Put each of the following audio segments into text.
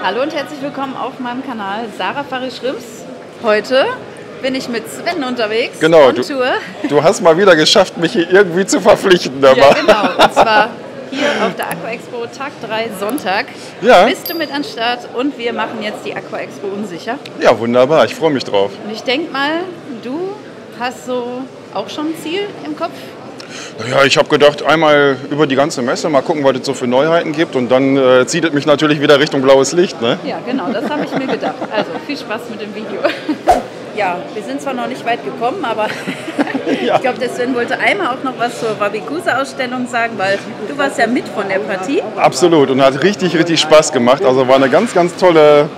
Hallo und herzlich willkommen auf meinem Kanal Sarafaris Shrimps. Heute bin ich mit Sven unterwegs. Genau, du hast mal wieder geschafft, mich hier irgendwie zu verpflichten. Aber. Ja, genau. Und zwar hier auf der Aqua Expo Tag 3 Sonntag. Ja. Bist du mit an Start und wir machen jetzt die Aqua Expo unsicher. Ja, wunderbar. Ich freue mich drauf. Und ich denke mal, du hast so auch schon ein Ziel im Kopf? Ja, ich habe gedacht, einmal über die ganze Messe, mal gucken, was es so für Neuheiten gibt und dann zieht es mich natürlich wieder Richtung blaues Licht. Ne? Ja, genau, das habe ich mir gedacht. Also viel Spaß mit dem Video. Ja, wir sind zwar noch nicht weit gekommen, aber ja. Ich glaube, der Sven wollte einmal auch noch was zur Wabikusa-Ausstellung sagen, weil du warst ja mit von der Partie. Absolut und hat richtig, richtig Spaß gemacht. Also war eine ganz, ganz tolle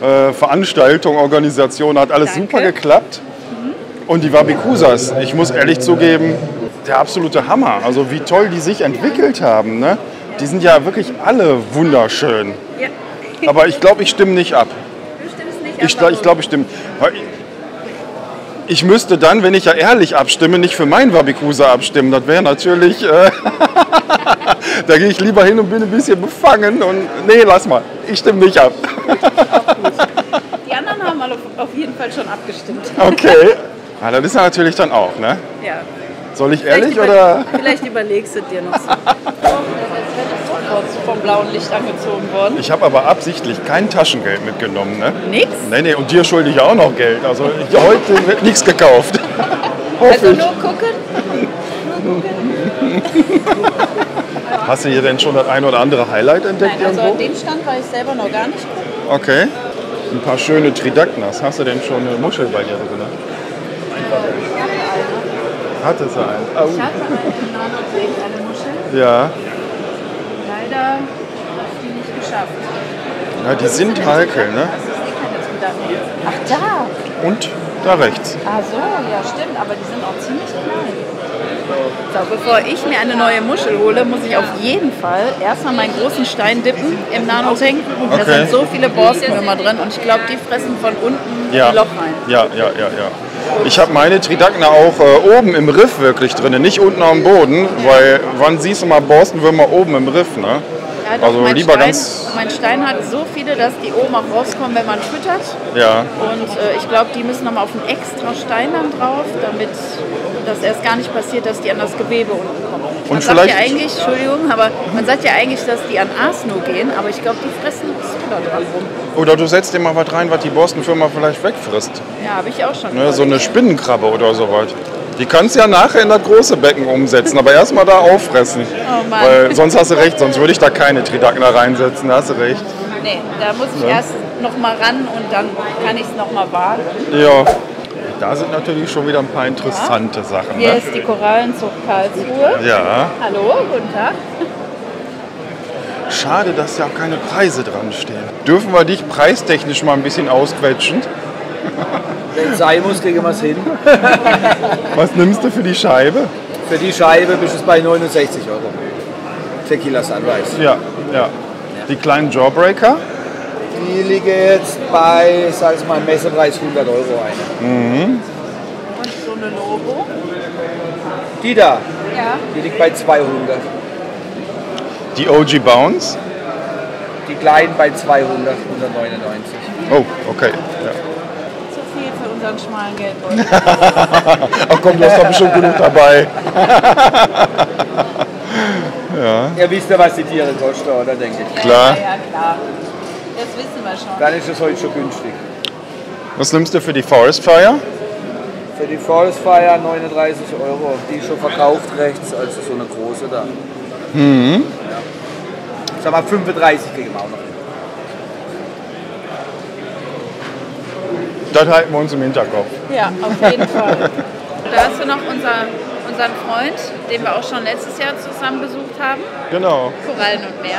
Veranstaltung, Organisation, hat alles super geklappt. Mhm. Und die Wabikusas, ich muss ehrlich zugeben, der absolute Hammer, also wie toll die sich entwickelt haben, ne? Die sind ja wirklich alle wunderschön. Ja. Aber ich glaube, ich stimme nicht ab. Du stimmst nicht ab? Ich glaube, ich stimme. Ich müsste dann, wenn ich ja ehrlich abstimme, nicht für meinen Wabikusa abstimmen. Das wäre natürlich, da gehe ich lieber hin und bin ein bisschen befangen und nee, lass mal, ich stimme nicht ab. Die anderen haben auf jeden Fall schon abgestimmt. Okay, ja, das ist ja natürlich dann auch, ne? Ja. Soll ich ehrlich oder? Vielleicht überlegst du dir noch so. Vom blauen Licht angezogen worden. Ich habe aber absichtlich kein Taschengeld mitgenommen, ne? Nix? Nee, nee, und dir schulde ich auch noch Geld. Also heute wird nichts gekauft. Also nur gucken. Hast du hier denn schon das ein oder andere Highlight entdeckt? Nein, also an dem Stand war ich selber noch gar nicht gucken. Okay. Ein paar schöne Tridacnas. Hast du denn schon eine Muschel bei dir drin? Hatte es einen. Oh. Ich hatte in Nordothek eine Muschel. Ja. Leider habe ich die nicht geschafft. Ja, die sind heikel, ne? Ach, da! Und da rechts. Ach so, ja stimmt, aber die sind auch ziemlich klein. So, bevor ich mir eine neue Muschel hole, muss ich auf jeden Fall erstmal meinen großen Stein dippen im Nanotank. Okay. Da sind so viele Borstenwürmer drin und ich glaube, die fressen von unten ja. Ein Loch rein. Ja, ja, ja, ja. Ich habe meine Tridacna auch oben im Riff wirklich drin, nicht unten am Boden, weil wann siehst du mal Borstenwürmer oben im Riff, ne? Ja, also lieber mein Stein hat so viele, dass die oben auch rauskommen, wenn man füttert. Ja. Und ich glaube, die müssen nochmal auf einen extra Stein dann drauf, damit das erst gar nicht passiert, dass die an das Gewebe unten kommen. Man sagt ja eigentlich, Entschuldigung, aber man sagt ja eigentlich, dass die an Aas nur gehen, aber ich glaube, die fressen so da dran rum. Oder du setzt dir mal was rein, was die Borstenwürmer vielleicht wegfrisst. Ja, habe ich auch schon. Ne, so eine Spinnenkrabbe oder so was. Die kannst du ja nachher in das große Becken umsetzen, aber erstmal da auffressen. Oh Mann. Weil sonst hast du recht, sonst würde ich da keine Tridacna reinsetzen, da hast du recht. Nee, da muss ich erst nochmal ran und dann kann ich es nochmal wagen. Ja. Da sind natürlich schon wieder ein paar interessante Sachen. Hier ist die Korallenzucht Karlsruhe. Ja. Hallo, guten Tag. Schade, dass ja auch keine Preise dran stehen. Dürfen wir dich preistechnisch mal ein bisschen ausquetschen? Wenn es sein muss, kriegen wir es hin. Was nimmst du für die Scheibe? Für die Scheibe bist du bei 69 € für Kilassanweis. Ja, ja. Die kleinen Jawbreaker? Die liegen jetzt bei, sag ich mal, Messepreis 100 € ein. Mhm. Und so eine Logo? Die da? Ja. Die liegt bei 200. Die OG Bounce? Die kleinen bei 200, 199. Oh, okay. Ja. Zu viel für unseren schmalen Geldbeutel. Ach komm, du hast doch bestimmt genug dabei. Ja. Ihr wisst ja, was die Tiere kosten, oder? Denke ich. Klar. Ja, ja, klar. Das wissen wir schon. Dann ist es heute schon günstig. Was nimmst du für die Forest Fire? Für die Forest Fire 39 €. Die ist schon verkauft rechts, also so eine große da. Mhm. Ja. Sag mal 35 kriegen wir auch noch. Das halten wir uns im Hinterkopf. Ja, auf jeden Fall. Da hast du noch unseren Freund, den wir auch schon letztes Jahr zusammen besucht haben. Genau. Korallen und Meer.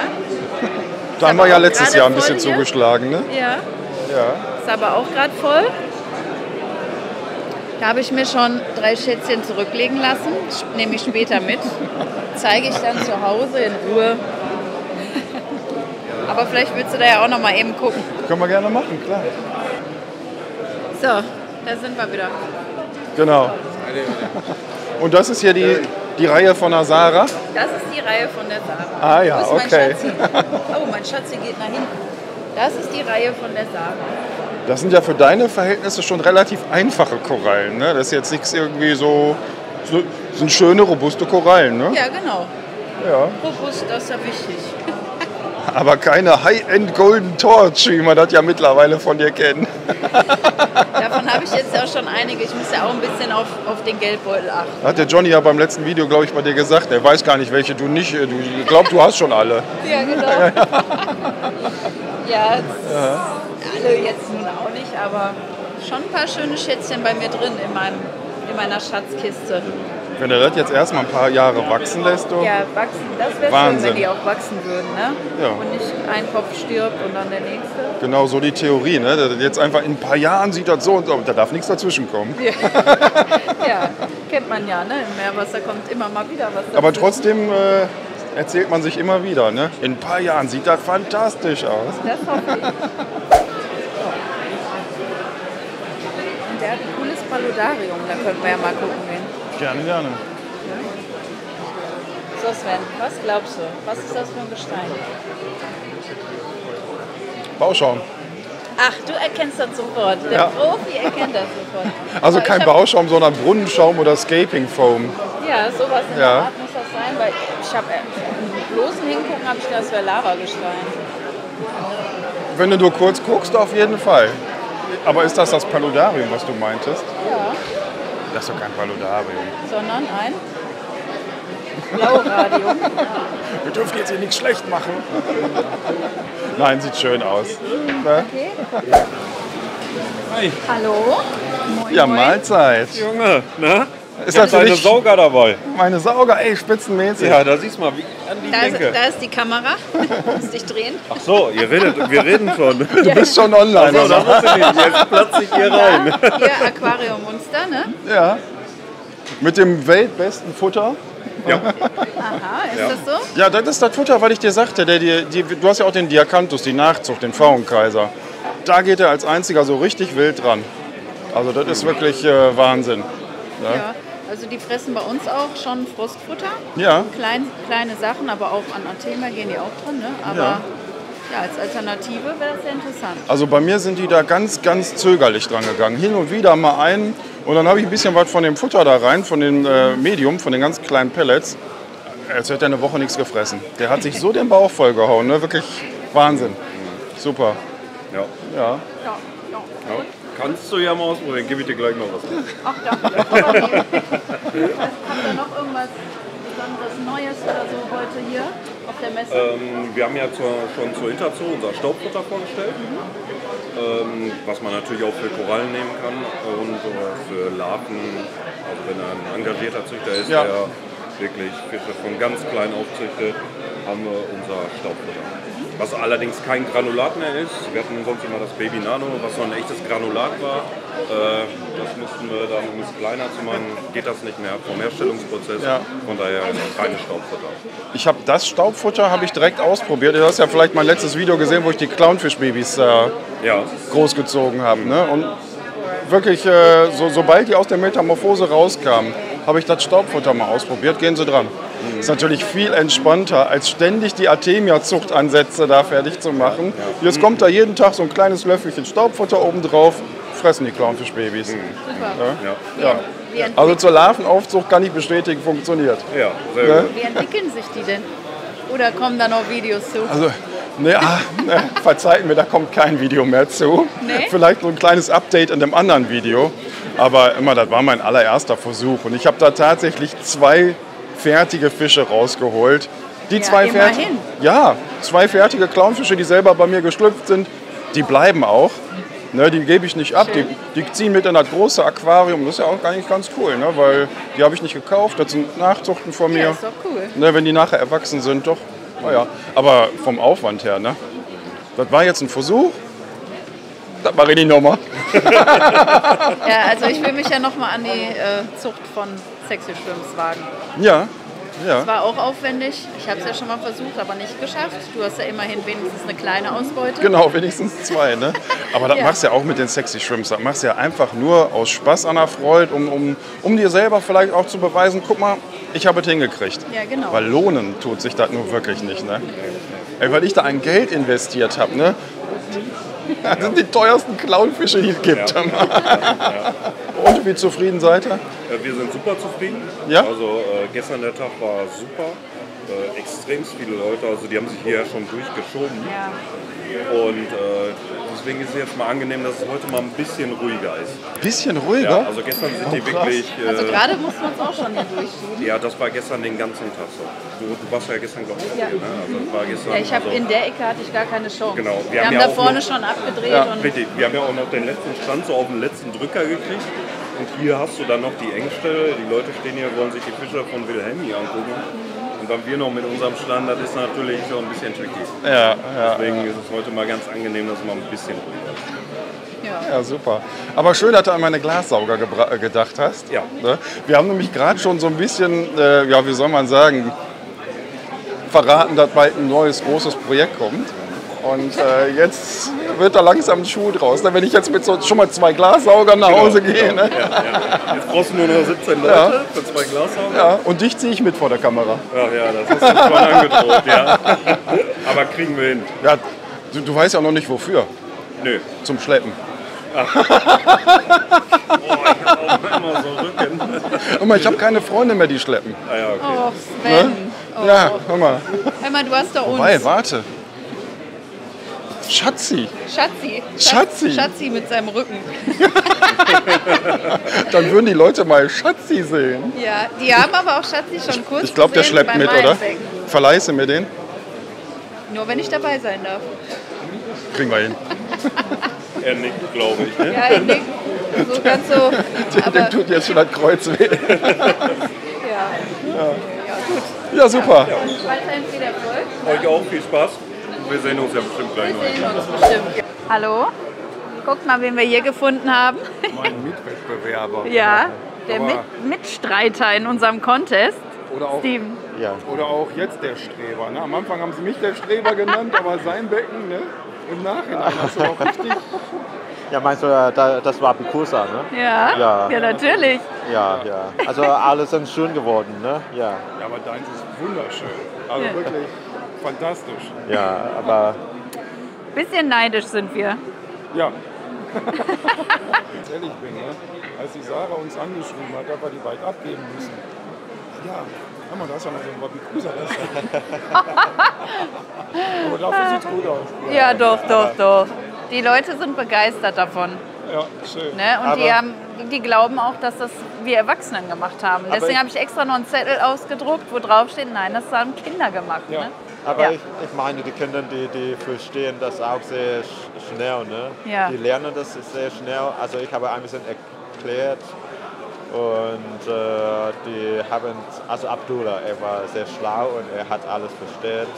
Da haben wir ja letztes Jahr ein bisschen zugeschlagen, ne? Ja. Ja. Ist aber auch gerade voll. Da habe ich mir schon 3 Schätzchen zurücklegen lassen. Nehme ich später mit. Zeige ich dann zu Hause in Ruhe. Aber vielleicht willst du da ja auch noch mal eben gucken. Können wir gerne machen, klar. So, da sind wir wieder. Genau. Und das ist hier die Reihe von der Sarah? Das ist die Reihe von der Sarah. Ah ja, okay. Mein Schatzi? Oh, mein Schatzi geht nach hinten. Das ist die Reihe von der Sarah. Das sind ja für deine Verhältnisse schon relativ einfache Korallen, ne? Das ist jetzt nichts irgendwie so sind schöne, robuste Korallen, ne? Ja, genau. Ja. Robust, das ist ja wichtig. Aber keine High-End Golden Torch, wie man das ja mittlerweile von dir kennt. Davon habe ich jetzt ja schon einige. Ich muss ja auch ein bisschen auf den Geldbeutel achten. Hat der Johnny ja beim letzten Video, glaube ich, bei dir gesagt. Er weiß gar nicht, welche du nicht. Ich glaube, du hast schon alle. Ja, genau. Ja, alle jetzt nun auch nicht, aber schon ein paar schöne Schätzchen bei mir drin in meiner Schatzkiste. Wenn er das jetzt erstmal ein paar Jahre wachsen lässt, oder? Ja, wachsen, das wäre schön, wenn die auch wachsen würden, ne? Ja. Und nicht ein Kopf stirbt und dann der nächste. Genau, so die Theorie, ne? Jetzt einfach in ein paar Jahren sieht das so und so, und da darf nichts dazwischen kommen. Ja, ja, kennt man ja, ne? Im Meerwasser kommt immer mal wieder was dazwischen. Aber trotzdem erzählt man sich immer wieder, ne? In ein paar Jahren sieht das fantastisch aus. Das hoffe ich. Der hat ein cooles Paludarium, da können wir ja mal gucken gehen. Gerne, gerne. So Sven, was glaubst du? Was ist das für ein Gestein? Bauschaum. Ach, du erkennst das sofort. Der Profi erkennt das sofort. Also kein Bauschaum, sondern Brunnenschaum oder Scaping Foam. Ja, sowas in der Art muss das sein, weil ich habe im bloßen Hingucken habe ich das für Lavagestein. Wenn du nur kurz guckst, auf jeden Fall. Aber ist das das Paludarium, was du meintest? Ja. Das ist doch kein Paludarium. Sondern ein Blauradium. Wir dürfen jetzt hier nichts schlecht machen. Nein, sieht schön aus. Ne? Okay. Hi. Hallo. Moin, ja, moin. Mahlzeit. Junge, ne? Ist das deine Sauger dabei? Meine Sauger, ey, spitzenmäßig. Ja, da siehst du mal, wie an die Denke. Da ist die Kamera. Du musst dich drehen. Ach so, ihr redet, wir reden schon. Du bist schon online. Also, da musst du nicht, jetzt platze ich hier rein. Hier, Aquarium Munster, ne? Ja. Mit dem weltbesten Futter. Ja. Aha, ist das so? Ja, das ist das Futter, was ich dir sagte. Du hast ja auch den Diakantus, die Nachzucht, den Faunenkaiser. Da geht er als einziger so richtig wild dran. Also das ist wirklich Wahnsinn. Ja. Ja. Also die fressen bei uns auch schon Frostfutter, ja. Kleine Sachen, aber auch an Anthema gehen die auch drin, ne? Aber ja, als Alternative wäre das sehr interessant. Also bei mir sind die da ganz, ganz zögerlich dran gegangen. Hin und wieder mal einen und dann habe ich ein bisschen was von dem Futter da rein, von dem Medium, von den ganz kleinen Pellets. Als hätte er eine Woche nichts gefressen. Der hat sich so den Bauch vollgehauen, ne? Wirklich Wahnsinn. Super. Ja. Ja. Ja. Kannst du ja mal ausprobieren, gebe ich dir gleich noch was. Ach, danke. Habt ihr noch irgendwas besonderes Neues oder so heute hier auf der Messe? Wir haben ja schon zur Interzoo unser Staubfutter vorgestellt, was man natürlich auch für Korallen nehmen kann und für Larven, also wenn er ein engagierter Züchter ist, der wirklich Fische von ganz klein aufzüchtet, haben wir unser Staubfutter. Was allerdings kein Granulat mehr ist. Wir hatten sonst immer das Baby Nano, was noch ein echtes Granulat war. Das mussten wir dann, um es kleiner zu machen, geht das nicht mehr vom Herstellungsprozess. Ja. Von daher keine Staubfutter. Ich habe das Staubfutter direkt ausprobiert. Du hast ja vielleicht mein letztes Video gesehen, wo ich die Clownfischbabys großgezogen habe. Ne? Und wirklich, sobald die aus der Metamorphose rauskamen, habe ich das Staubfutter mal ausprobiert. Gehen Sie dran. Ist natürlich viel entspannter, als ständig die Artemia-Zuchtansätze da fertig zu machen. Jetzt kommt da jeden Tag so ein kleines Löffelchen Staubfutter oben drauf, fressen die Clownfischbabys. Super. Ja. Ja. Also zur Larvenaufzucht kann ich bestätigen, funktioniert. Ja, sehr gut. Wie entwickeln sich die denn? Oder kommen da noch Videos zu? Also, verzeiht mir, da kommt kein Video mehr zu. Nee? Vielleicht so ein kleines Update in dem anderen Video. Aber das war mein allererster Versuch. Und ich habe da tatsächlich zwei fertige Fische rausgeholt. Die zwei fertige Clownfische, die selber bei mir geschlüpft sind, die bleiben auch. Ne, die gebe ich nicht ab. Die ziehen mit in das große Aquarium. Das ist ja auch eigentlich ganz cool, ne, weil die habe ich nicht gekauft. Das sind Nachzuchten von mir. Ja, ist doch cool. Ne, wenn die nachher erwachsen sind, doch. Naja, aber vom Aufwand her, ne? Das war jetzt ein Versuch. Das mache ich nicht nochmal. Ja, also ich will mich ja nochmal an die Zucht von Sexy Shrimps wagen. Ja, ja. Das war auch aufwendig. Ich habe es ja schon mal versucht, aber nicht geschafft. Du hast ja immerhin wenigstens eine kleine Ausbeute. Genau, wenigstens zwei, ne? Aber das machst du ja auch mit den Sexy Shrimps. Das machst du ja einfach nur aus Spaß an der Freude, um dir selber vielleicht auch zu beweisen, guck mal, ich habe es hingekriegt. Ja, genau. Weil lohnen tut sich das nur wirklich nicht, ne? Ey, weil ich da ein Geld investiert habe, ne? Das sind die teuersten Clownfische, die es gibt. Ja, ja. Und wie zufrieden seid ihr? Wir sind super zufrieden. Ja? Also gestern der Tag war super. Extrem viele Leute, also die haben sich hier schon durchgeschoben. Ja. Und deswegen ist es jetzt mal angenehm, dass es heute mal ein bisschen ruhiger ist. Bisschen ruhiger? Ja, also gestern sind die wirklich... also gerade mussten wir uns auch schon hier durchschieben. Ja, das war gestern den ganzen Tag so. Du warst ja gestern, glaube ich, ja. Hier, ne? Also das war gestern, ja, ich habe also in der Ecke hatte ich gar keine Chance. Genau. Wir haben ja da vorne schon abgedreht. Ja. Und richtig, wir haben ja auch noch den letzten Stand so auf den letzten Drücker gekriegt. Und hier hast du dann noch die Engstelle. Die Leute stehen hier, wollen sich die Fische von Wilhelmi angucken. Mhm. Dann wir noch mit unserem Stand, das ist natürlich so ein bisschen tricky. Ja, ja. Deswegen ist es heute mal ganz angenehm, dass man ein bisschen ruhiger ist. Ja, super. Aber schön, dass du an meine Glassauger gedacht hast. Ja. Wir haben nämlich gerade schon so ein bisschen, ja, wie soll man sagen, verraten, dass bald ein neues großes Projekt kommt. Und jetzt wird da langsam ein Schuh draus. Wenn ich jetzt mit so schon mal 2 Glassaugern nach Hause gehe. Ne? Ja. Jetzt brauchst du nur noch 17 Leute für 2 Glassauger. Ja. Und dich ziehe ich mit vor der Kamera. Ja, das ist schon angedroht. Ja. Aber kriegen wir hin. Ja, du weißt ja auch noch nicht wofür. Nö. Zum Schleppen. Ach. Oh, ich hab auch immer so Rücken. Guck mal, ich habe keine Freunde mehr, die schleppen. Ah, ja, okay. Oh, Sven. Ne? Oh. Ja, hör mal. Hör mal, du hast da uns. Wobei, warte. Schatzi. Schatzi mit seinem Rücken. Dann würden die Leute mal Schatzi sehen. Ja, die haben aber auch Schatzi schon kurz. Ich glaube, der schleppt mit, oder? Verleihst du mir den? Nur wenn ich dabei sein darf. Kriegen wir hin. Er nickt, glaube ich. Ne? Ja, er nickt. So ganz so. Dem tut jetzt schon das Kreuz weh. Ja. Gut. Ja, super. Ja. Weiterhin viel Erfolg. Euch auch viel Spaß. Wir sehen uns ja bestimmt gleich noch. Hallo, guckt mal, wen wir hier gefunden haben. Mein Mitwettbewerber. Ja, der Mitstreiter in unserem Contest. Oder auch, Steven. Ja. Oder auch jetzt der Streber. Ne? Am Anfang haben sie mich der Streber genannt, aber sein Becken, ne? Im Nachhinein hast du auch richtig... Ja, meinst du, das war Wabikusa, ne? Ja, natürlich. Ja. Also alle sind schön geworden, ne? Ja, aber deins ist wunderschön. Also wirklich... Fantastisch. Ja, aber... Bisschen neidisch sind wir. Ja. Wenn ich ehrlich bin, ne? Als die Sarah uns angeschrieben hat, ob wir die weit abgeben müssen. Ja, hör mal, da ist ja noch so ein Wabikusa. Aber dafür sieht es gut aus. Ja, doch. Die Leute sind begeistert davon. Ja, schön. Ne? Und die glauben auch, dass das wir Erwachsenen gemacht haben. Deswegen habe ich extra noch einen Zettel ausgedruckt, wo drauf steht, nein, das haben Kinder gemacht. Ja. Ne? Aber ich meine, die Kinder, die verstehen das auch sehr schnell. Ne? Ja. Die lernen das sehr schnell. Also ich habe ein bisschen erklärt und die haben, also Abdullah, er war sehr schlau und er hat alles verstanden.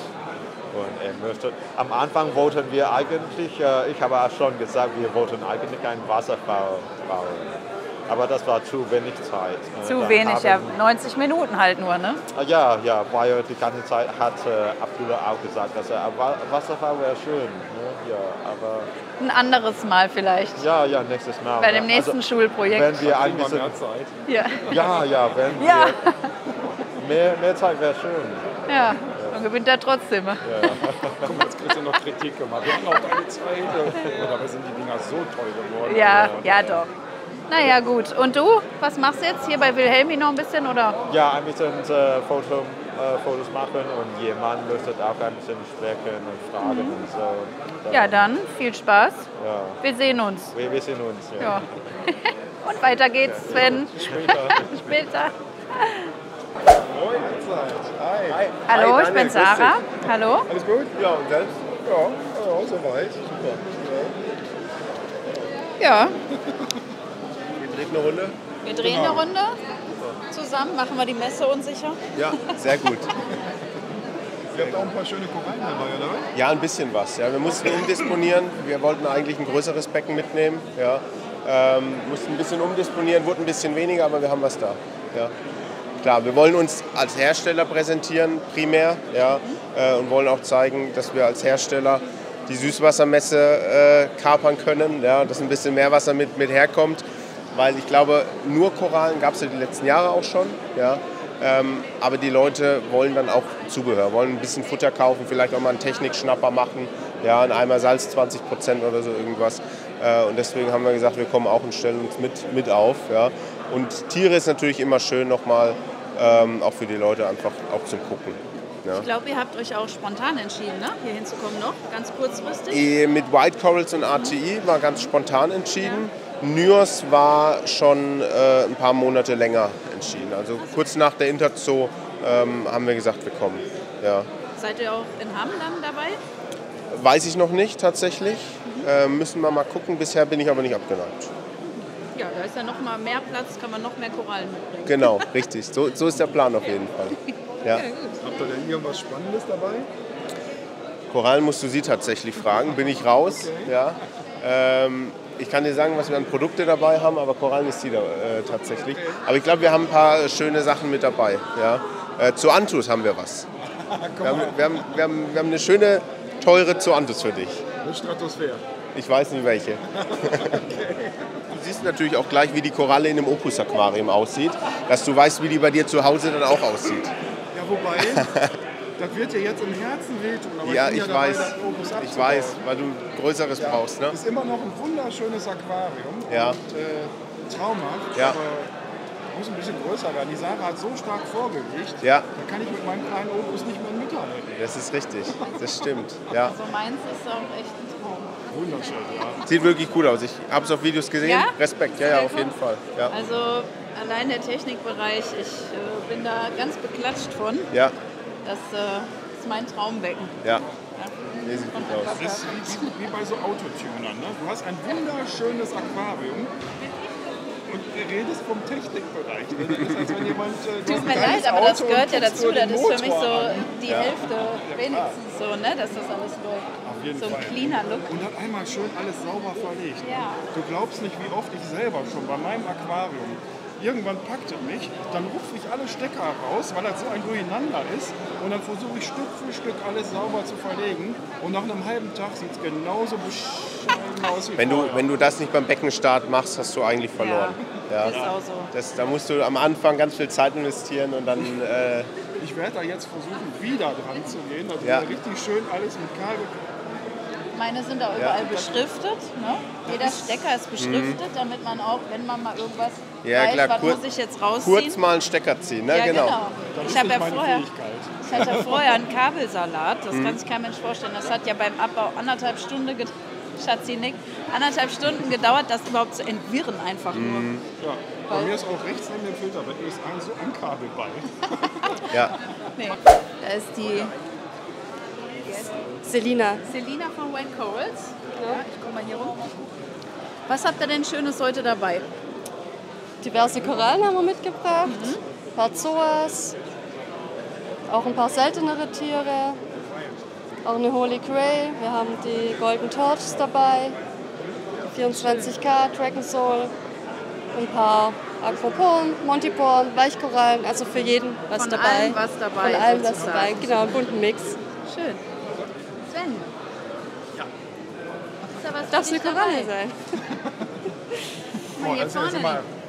Und er möchte. Am Anfang wollten wir eigentlich, ich habe auch schon gesagt, wir wollten eigentlich einen Wasserfall bauen. Aber das war zu wenig Zeit. Zu wenig, ja. 90 Minuten halt nur, ne? Ja, weil die ganze Zeit hat Abdullah auch gesagt, dass er Wasserfall wäre schön. Ne? Ja, aber ein anderes Mal vielleicht. Ja, nächstes Mal. Bei dem nächsten Schulprojekt. Wenn wir ein bisschen mehr Zeit. Ja, wenn wir mehr Zeit wäre schön. Ja. Dann gewinnt er trotzdem. Ja. Guck mal, jetzt kriegst du noch Kritik gemacht. Wir hatten auch eine zweite. Dabei sind die Dinger so toll geworden. Ja, doch. Naja, gut. Und du, was machst du jetzt hier bei Wilhelmi noch ein bisschen, oder? Ja, ein bisschen Fotos machen und jemand möchte auch ein bisschen sprechen und fragen und so. Ja, dann viel Spaß. Ja. Wir sehen uns. Wir sehen uns, ja. Und weiter geht's, Sven. Später. Moin, hi. Hallo, ich bin Sarah. Hallo. Alles gut? Ja, und selbst? Ja, soweit. Super. Ja. Wir drehen eine Runde. Zusammen machen wir die Messe unsicher. Ja, sehr gut. Ihr habt auch ein paar schöne Korallen dabei, oder? Ja, ein bisschen was. Ja. Wir mussten umdisponieren. Wir wollten eigentlich ein größeres Becken mitnehmen. Ja. Mussten ein bisschen umdisponieren, wurde ein bisschen weniger, aber wir haben was da. Ja. Klar, wir wollen uns als Hersteller präsentieren, primär. Ja, und wollen auch zeigen, dass wir als Hersteller die Süßwassermesse kapern können, ja, dass ein bisschen Meerwasser mit herkommt. Weil ich glaube, nur Korallen gab es ja die letzten Jahre auch schon. Ja. Aber die Leute wollen dann auch Zubehör, wollen ein bisschen Futter kaufen, vielleicht auch mal einen Technikschnapper machen, ja, in einmal Salz 20% oder so irgendwas. Und deswegen haben wir gesagt, wir kommen auch und stellen uns mit auf. Ja. Und Tiere ist natürlich immer schön nochmal, auch für die Leute einfach auch zum Gucken. Ja. Ich glaube, ihr habt euch auch spontan entschieden, ne? Hier hinzukommen noch, ganz kurzfristig. Mit White Corals und ATI war ganz spontan entschieden. Ja. Nyos war schon ein paar Monate länger entschieden. Also kurz nach der Interzoo haben wir gesagt, wir kommen. Ja. Seid ihr auch in Hamelang dabei? Weiß ich noch nicht tatsächlich. Mhm. Müssen wir mal gucken. Bisher bin ich aber nicht abgeneigt. Ja, da ist ja noch mal mehr Platz, kann man noch mehr Korallen mitbringen. Genau, richtig. So ist der Plan auf jeden Fall. Ja. Ja, gut. Habt ihr denn irgendwas Spannendes dabei? Korallen musst du sie tatsächlich fragen. Bin ich raus? Okay. Ja. Ich kann dir sagen, was wir an Produkte dabei haben, aber Korallen ist die da tatsächlich. Aber ich glaube, wir haben ein paar schöne Sachen mit dabei. Ja. Zoanthus haben wir was. Wir haben eine schöne, teure Zoanthus für dich. Eine Stratosphäre. Ich weiß nicht welche. Okay. Du siehst natürlich auch gleich, wie die Koralle in dem Opus-Aquarium aussieht, dass du weißt, wie die bei dir zu Hause dann auch aussieht. Ja, wobei... Das wird ja jetzt im Herzen wehtun, aber ja, ich weiß, dabei, ich weiß, weil du Größeres ja, brauchst. Ne? Ist immer noch ein wunderschönes Aquarium, ja. Und, traumhaft, ja. Aber muss ein bisschen größer werden. Die Sarah hat so stark Vorgewicht, ja. Da kann ich mit meinem kleinen Opus nicht mehr mithalten. Das ist richtig, das stimmt. Ja. Also meins ist auch echt ein Traum. Wunderschön, ja. Sieht wirklich gut aus, ich habe es auf Videos gesehen, ja? Respekt, ja, auf jeden Fall. Ja. Also allein der Technikbereich, ich bin da ganz beklatscht von. Ja. Das ist mein Traumbecken. Ja. Das ist wie bei so Autotunern. Ne? Du hast ein wunderschönes Aquarium und du redest vom Technikbereich. Das ist, als wenn jemand, tut mir leid, aber das gehört ja dazu. Das ist für mich so die ja. Hälfte, ja, wenigstens so, ne? Dass das alles läuft. So ein cleaner Look. Und hat einmal schön alles sauber verlegt. Ja. Du glaubst nicht, wie oft ich selber schon bei meinem Aquarium. Irgendwann packt er mich, dann rufe ich alle Stecker raus, weil das so ein Durcheinander ist. Und dann versuche ich Stück für Stück alles sauber zu verlegen. Und nach einem halben Tag sieht es genauso bescheiden aus wie vorher. Wenn du das nicht beim Beckenstart machst, hast du eigentlich verloren. Ja, ja. Ist auch so. Da musst du am Anfang ganz viel Zeit investieren und dann... Ich werde da jetzt versuchen, wieder dran zu gehen. Da ja. Richtig schön alles mit Kabel. Meine sind da überall ja. Beschriftet. Ne? Jeder Stecker ist beschriftet, damit man auch, wenn man mal irgendwas ja, weiß, klar, was kurz, muss ich jetzt rausziehen. Kurz mal einen Stecker ziehen, ne? Ja, genau. Ich hatte vorher einen Kabelsalat, das kann sich kein Mensch vorstellen. Das hat ja beim Abbau 1,5 Stunden gedauert. Schatzinik, 1,5 Stunden gedauert, das überhaupt zu entwirren einfach nur. Ja, bei mir ist auch rechts neben dem Filter, weil ich ist so ein Kabelball. Ja. Nee. Da ist die... Selina von White Corals. Ja, ich komme mal hier rum. Was habt ihr denn Schönes heute dabei? Diverse Korallen haben wir mitgebracht, ein paar Zoas, auch ein paar seltenere Tiere, auch eine Holy Grail. Wir haben die Golden Torch dabei, 24K, Dragon Soul, ein paar Aquacorn, Montiporn, Weichkorallen, also für jeden was dabei. Von allem was dabei. Von allem was dabei, genau, einen bunten Mix. Schön. Sven. Ja. Darf es eine Koralle sein?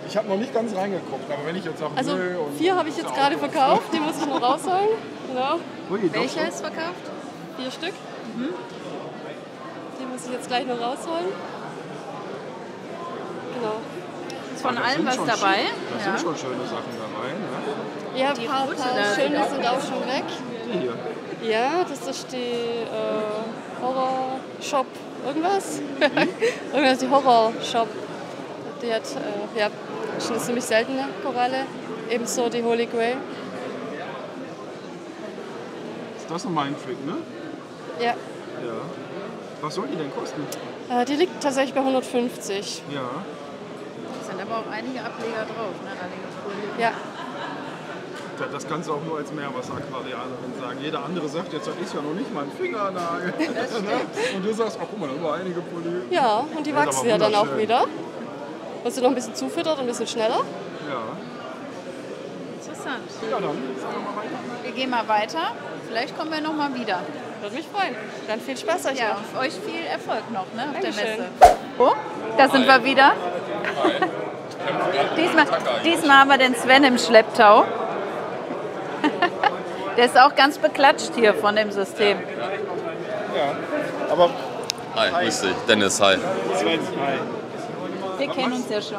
Ich habe noch nicht ganz reingeguckt, aber wenn ich jetzt sage, also und 4 habe ich jetzt gerade verkauft, die muss ich noch rausholen. Genau. Welcher ist verkauft? 4 Stück. Mhm. Die muss ich jetzt gleich noch rausholen. Genau. Von allem was dabei. Das sind schon schöne Sachen dabei. Ne? Ja, die paar schöne sind auch schon weg. Die hier. Ja, das ist die Horror Shop irgendwas. Irgendwas die Horror Shop. Die hat schon eine ziemlich seltene Koralle. Ebenso die Holy Grail. Ist das ein Mindtrick, ne? Ja. Ja. Was soll die denn kosten? Die liegt tatsächlich bei 150. Ja. Es sind aber auch einige Ableger drauf, ne? Einige ja. Das kannst du auch nur als Meerwasseraquarianerin sagen. Jeder andere sagt, jetzt ist ja noch nicht mal ein Fingernagel. Und du sagst, ach guck mal, da sind einige Polypen. Ja, und die wachsen ja dann auch wieder. Wirst du noch ein bisschen zufüttert und ein bisschen schneller. Ja. Interessant. Ja, dann sagen wir mal weiter. Wir gehen mal weiter. Vielleicht kommen wir noch mal wieder. Würde mich freuen. Dann viel Spaß euch ja, noch. Euch viel Erfolg noch, ne, auf Dankeschön. Der Messe. Oh, da sind wir wieder. Diesmal haben wir den Sven im Schlepptau. Der ist auch ganz beklatscht hier von dem System. Ja, aber... Hi, grüß dich. Dennis, hi. Sven, hi. Wir kennen uns ja schon.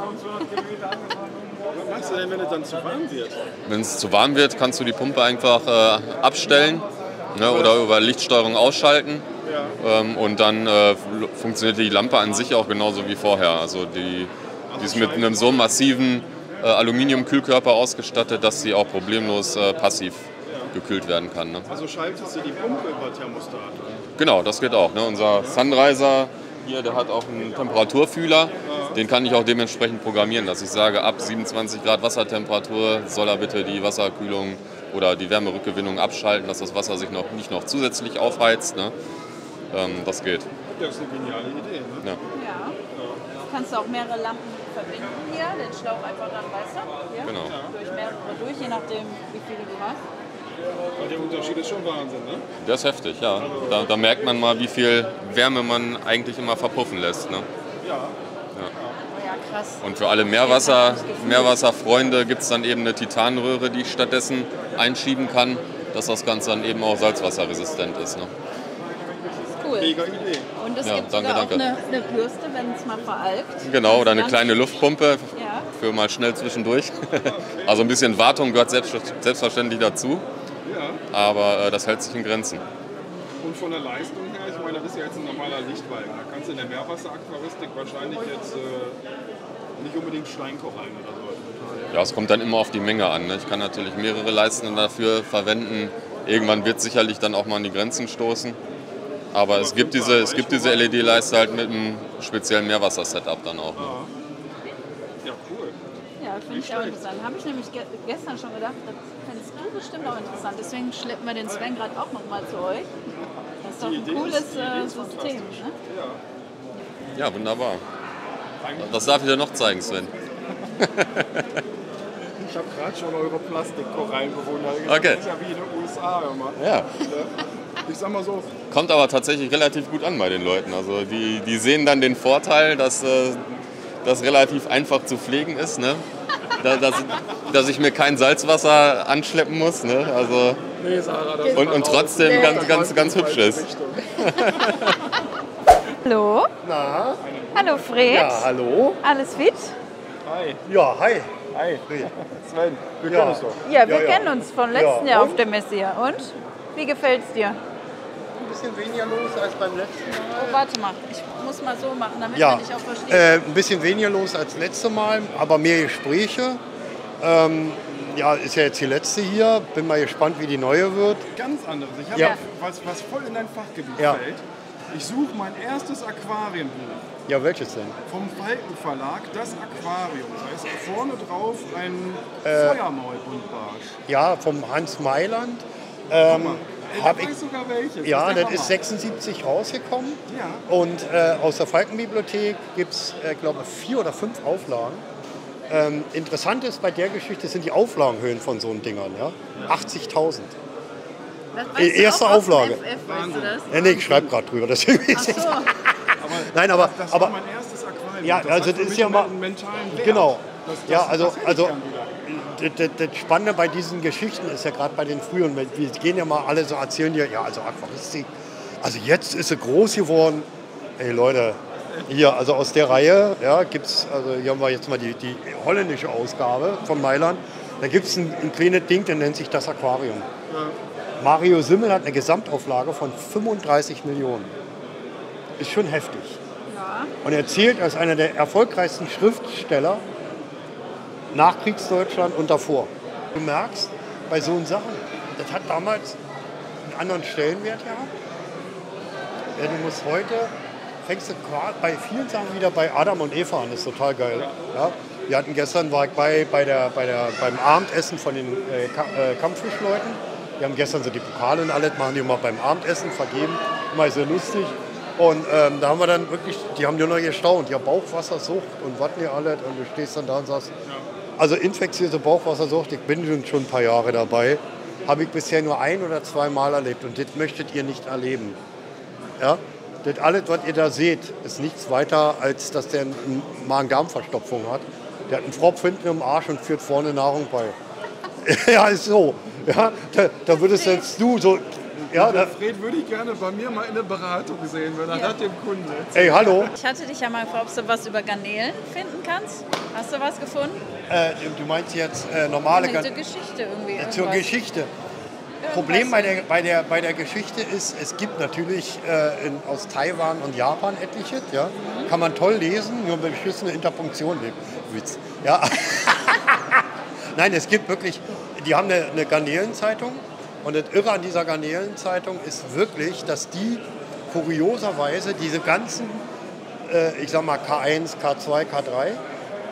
Was machst du denn, wenn es dann zu warm wird? Wenn es zu warm wird, kannst du die Pumpe einfach abstellen, ne, oder über Lichtsteuerung ausschalten. Ja. Und dann funktioniert die Lampe an sich auch genauso wie vorher. Also die ist mit einem so massiven Aluminium-Kühlkörper ausgestattet, dass sie auch problemlos passiv gekühlt werden kann. Ne? Also schaltest du die Pumpe über Thermostat? Genau, das geht auch. Ne? Unser SunRiser hier, der hat auch einen Temperaturfühler. Den kann ich auch dementsprechend programmieren, dass ich sage, ab 27 Grad Wassertemperatur soll er bitte die Wasserkühlung oder die Wärmerückgewinnung abschalten, dass das Wasser sich noch nicht noch zusätzlich aufheizt. Ne? Das geht. Das ist eine geniale Idee. Ne? Ja. Ja. Du kannst auch mehrere Lampen verbinden hier, den Schlauch einfach dann Wasser. Hier. Genau. Durch mehrere durch, je nachdem wie viel du machst. Der Unterschied ist schon Wahnsinn, ne? Der ist heftig, ja. Da merkt man mal, wie viel Wärme man eigentlich immer verpuffen lässt, ne? Ja. Ja, krass. Und für alle Meerwasserfreunde gibt es dann eben eine Titanröhre, die ich stattdessen einschieben kann, dass das Ganze dann eben auch salzwasserresistent ist, ne? Cool. Mega Idee. Und es gibt sogar auch eine Bürste, wenn es mal veralgt. Genau, oder eine kleine Luftpumpe für mal schnell zwischendurch. Also ein bisschen Wartung gehört selbstverständlich dazu, aber das hält sich in Grenzen. Und von der Leistung her, ich meine, das ist ja jetzt ein normaler Lichtbalken. Da kannst du in der Meerwasseraquaristik wahrscheinlich jetzt nicht unbedingt Steinkorallen oder so. Ja, es kommt dann immer auf die Menge an, ne? Ich kann natürlich mehrere Leisten dafür verwenden. Irgendwann wird sicherlich dann auch mal an die Grenzen stoßen. Aber es gibt diese LED-Leiste halt mit einem speziellen Meerwasser-Setup dann auch. Ne? Ja, cool. Ja, finde ich auch interessant. Habe ich nämlich gestern schon gedacht, das findest du bestimmt auch interessant. Deswegen schleppen wir den Sven gerade auch nochmal zu euch. Das ist doch ein cooles System. Ne? Ja, wunderbar. Was darf ich dir noch zeigen, Sven? Ich habe gerade schon eure Plastikkorallen bewundert. Okay. Ich habe hier in den USA immer. Ja. Ich sag mal so. Kommt aber tatsächlich relativ gut an bei den Leuten. Also die sehen dann den Vorteil, dass das relativ einfach zu pflegen ist, ne? Dass ich mir kein Salzwasser anschleppen muss, ne? Also nee, Sarah, das und trotzdem ganz hübsch ist. Hallo. Na? Hallo Fred. Ja, hallo. Alles fit? Hi. Ja, hi. Hi Fred. Sven, wir kennen uns doch. Ja, wir kennen uns vom letzten Jahr auf der Messe hier. Und? Wie gefällt es dir? Ein bisschen weniger los als beim letzten Mal. Oh, warte mal, ich muss mal so machen, damit man dich auch versteht. Ein bisschen weniger los als letztes Mal, aber mehr Gespräche. Ja, ist ja jetzt die letzte hier. Bin mal gespannt, wie die neue wird. Ganz anderes. Ich habe was voll in dein Fachgebiet fällt. Ich suche mein erstes Aquariumbuch. Ja, welches denn? Vom Falkenverlag, das Aquarium. Da ist vorne drauf ein Feuermaulbuntbarsch. Ja, vom Hans Mailand. Ich weiß sogar welches. Ja, das ist 76 rausgekommen. Ja. Und aus der Falkenbibliothek gibt es, glaube ich, 4 oder 5 Auflagen. Interessant ist bei der Geschichte sind die Auflagenhöhen von so einen Dingern. Ja? Ja. 80.000. Erste Auflage. Weißt du das? Nee, ich schreibe gerade drüber. Das Nein, aber das war mein erstes Aquarium. Ja, das also das ist ja mal mentalen Wert. Genau. Ja, also das Spannende bei diesen Geschichten ist ja gerade bei den frühen, wir gehen ja mal alle so erzählen, ja, also Aquaristik, also jetzt ist sie groß geworden. Ey Leute, hier, also aus der Reihe, ja, gibt's, also hier haben wir jetzt mal die holländische Ausgabe von Mailand, da gibt es ein kleines Ding, der nennt sich das Aquarium. Mario Simmel hat eine Gesamtauflage von 35 Millionen. Ist schon heftig. Ja. Und er zählt als einer der erfolgreichsten Schriftsteller Nachkriegsdeutschland und davor. Du merkst, bei so Sachen, das hat damals einen anderen Stellenwert gehabt. Ja, du musst heute, fängst du bei vielen Sachen wieder bei Adam und Eva an, das ist total geil. Ja, wir hatten gestern, war ich beim Abendessen von den Kampffischleuten. Die haben gestern so die Pokale und alles, machen die immer beim Abendessen, vergeben, immer so lustig. Und da haben wir dann wirklich, die haben nur noch gestaunt, ja, Bauchwassersucht und was nicht alles. Und du stehst dann da und sagst, also infektiöse Bauchwassersucht, ich bin schon ein paar Jahre dabei, habe ich bisher nur 1 oder 2 Mal erlebt und das möchtet ihr nicht erleben. Ja? Das alles, was ihr da seht, ist nichts weiter, als dass der eine Magen-Darm-Verstopfung hat. Der hat einen Fropf hinten im Arsch und führt vorne Nahrung bei. Ja, ist so. Ja, da würdest jetzt du so... Ja, der Fred würde ich gerne bei mir mal in der Beratung sehen, weil er hat dem Kunden. Ey, hallo. Ich hatte dich ja mal gefragt, ob du was über Garnelen finden kannst. Hast du was gefunden? Du meinst jetzt normale Garnelen? Zur Geschichte irgendwie. Zur Geschichte. Irgendwas. Problem bei der Geschichte ist, es gibt natürlich aus Taiwan und Japan etliche. Ja? Mhm. Kann man toll lesen, nur mit beschissene Interpunktion leben. Witz. Ja. Nein, es gibt wirklich, die haben eine Garnelenzeitung. Und das Irre an dieser Garnelenzeitung ist wirklich, dass die kurioserweise diese ganzen, ich sag mal K1, K2, K3,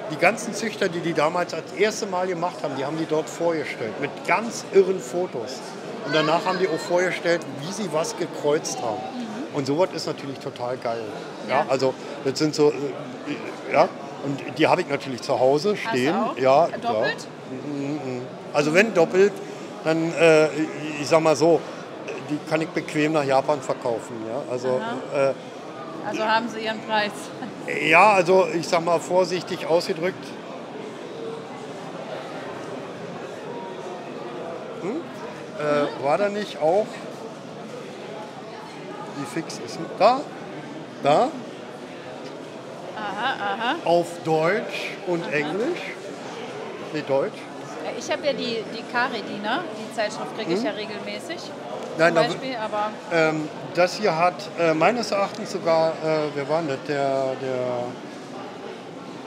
die ganzen Züchter, die damals das erste Mal gemacht haben die dort vorgestellt mit ganz irren Fotos. Und danach haben die auch vorgestellt, wie sie was gekreuzt haben. Mhm. Und sowas ist natürlich total geil. Ja, also das sind so, ja, und die habe ich natürlich zu Hause stehen. Hast du auch? Ja, doppelt? Ja. Also wenn doppelt, dann, ich sag mal so, die kann ich bequem nach Japan verkaufen. Ja? Also haben sie ihren Preis. Ja, also ich sag mal vorsichtig ausgedrückt. War da nicht auch, wie fix ist da? Da? Aha, aha. Auf Deutsch und Englisch. Nee, Deutsch. Ich habe ja die Karidina, die Zeitschrift kriege ich ja regelmäßig. Nein, zum Beispiel, aber das hier hat meines Erachtens sogar, wer war denn das?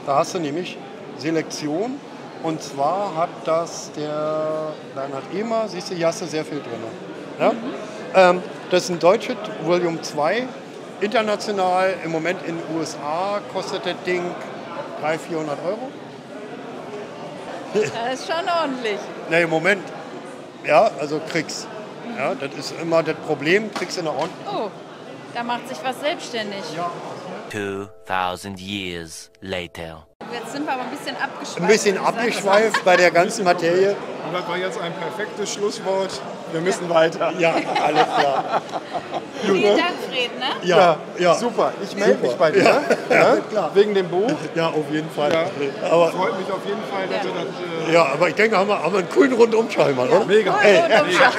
Da hast du nämlich Selektion. Und zwar hat das nein, hat EMA, siehst du, hier hast du sehr viel drin. Ja? Mhm. Das ist ein deutsches Volume 2, international, im Moment in den USA kostet das Ding 300-400 €. Das ist schon ordentlich. Nee, Moment. Ja, also kriegst. Ja, das ist immer das Problem, kriegst in der Ordnung. Oh, da macht sich was selbstständig. Ja. 2000 years later. Jetzt sind wir aber ein bisschen abgeschweift. Ein bisschen abgeschweift bei der ganzen Materie. Und das war jetzt ein perfektes Schlusswort. Wir müssen weiter. Ja, alles klar. Vielen Dank, Fred, ne? Ja, ja. Super. Ich melde mich bei dir. Ja. Ja, klar. Wegen dem Buch. Ja, auf jeden Fall. Ja. Aber freut mich auf jeden Fall, dass du das... Ja, aber ich denke, haben wir einen coolen Rundumschall, Mann, oder? Mega. Cool, Rundumschall.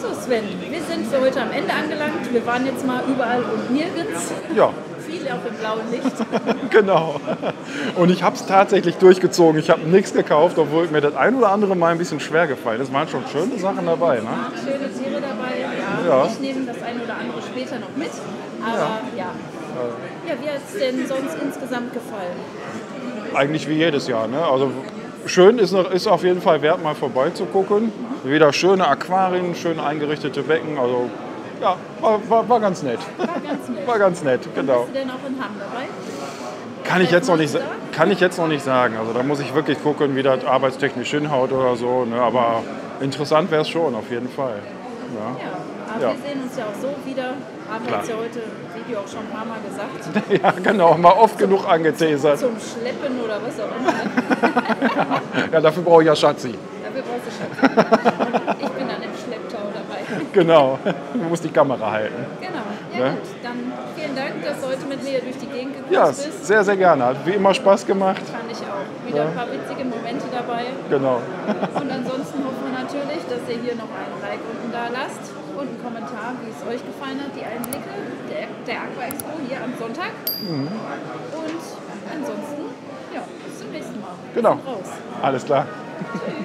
So, Sven, wir sind für heute am Ende angelangt. Wir waren jetzt mal überall und nirgends. Ja. Viel auf dem blauen Licht. Genau. Und ich habe es tatsächlich durchgezogen. Ich habe nichts gekauft, obwohl mir das ein oder andere Mal ein bisschen schwer gefallen ist. Es waren schon schöne Sachen dabei. Ne? Schöne Tiere dabei. Ja. Ja. Ich nehme das ein oder andere später noch mit. Aber ja, wie hat es denn sonst insgesamt gefallen? Eigentlich wie jedes Jahr. Ne? Also schön ist auf jeden Fall wert, mal vorbeizugucken. Wieder schöne Aquarien, schön eingerichtete Becken. Also ja, war ganz nett. Genau. Bist du denn auch in Hamm dabei? Kann ich jetzt noch nicht sagen. Also da muss ich wirklich gucken, wie das arbeitstechnisch hinhaut oder so. Ne? Aber interessant wäre es schon, auf jeden Fall. Ja, aber wir sehen uns ja auch so wieder. Haben wir jetzt ja heute im Video auch schon ein paar Mal gesagt. Ja, genau, mal oft genug angeteasert. Zum Schleppen oder was auch immer. Ja, dafür brauche ich ja Schatzi. Dafür brauchst du Schatzi. Ich bin dann im Schlepptau dabei. Genau, du musst die Kamera halten. Genau. Ja, gut, dann vielen Dank, dass du heute mit mir durch die Gegend gekommen bist. Ja, sehr, sehr gerne. Hat wie immer Spaß gemacht. Fand ich auch. Wieder ein paar witzige Momente dabei. Genau. Und ansonsten hoffen wir natürlich, dass ihr hier noch einen Like unten da lasst und einen Kommentar, wie es euch gefallen hat, die Einblicke der Aqua Expo hier am Sonntag. Mhm. Und ansonsten, ja, bis zum nächsten Mal. Genau. Alles klar. Tschüss.